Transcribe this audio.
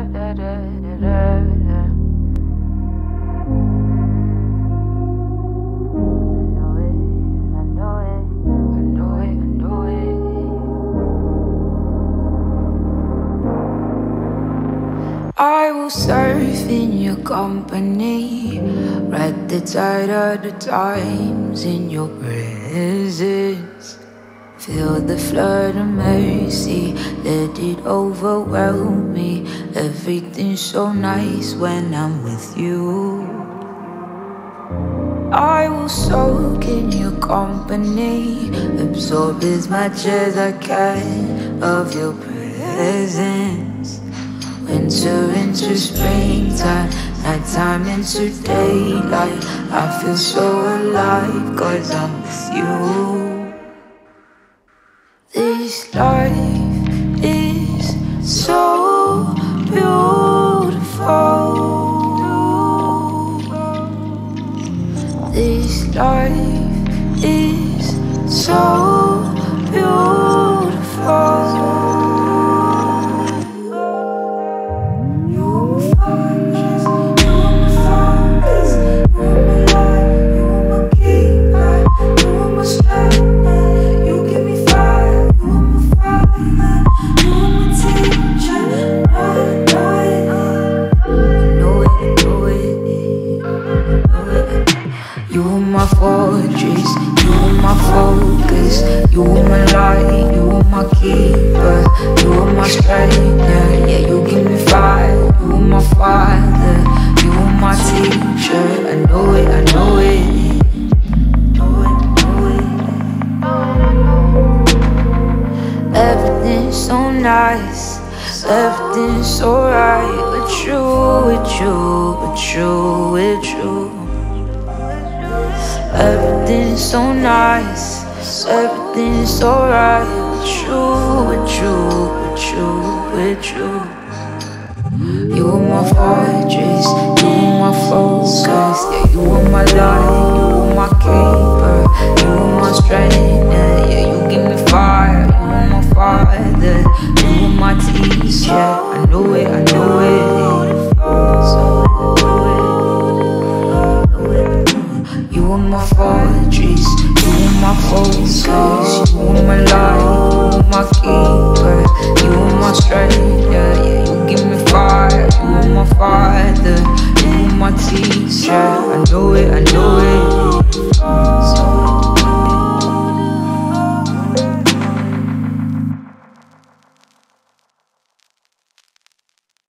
I will surf in your company, ride the tide of the times in your presence. Feel the flood of mercy, let it overwhelm me. Everything's so nice when I'm with you. I will soak in your company, absorb as much as I can of your presence. Winter into springtime, nighttime into daylight, I feel so alive 'cause I'm with you. This life is so beautiful. This life is so beautiful. You are my light, you are my keeper, you are my strength, yeah, you give me fire, you are my father, you are my teacher, I know it, I know it. Everything's so nice, everything's so right, with you, with you, with you, with you. Everything's so nice, everything's alright with you, with you, with you, with you. You are my fortress, you are my focus, yeah, you are my light, you are my keeper, you are my strength, yeah, you give me fire, you are my father, you are my teacher, I know it, I know it. You are my fortress, you are my focus, you are my light.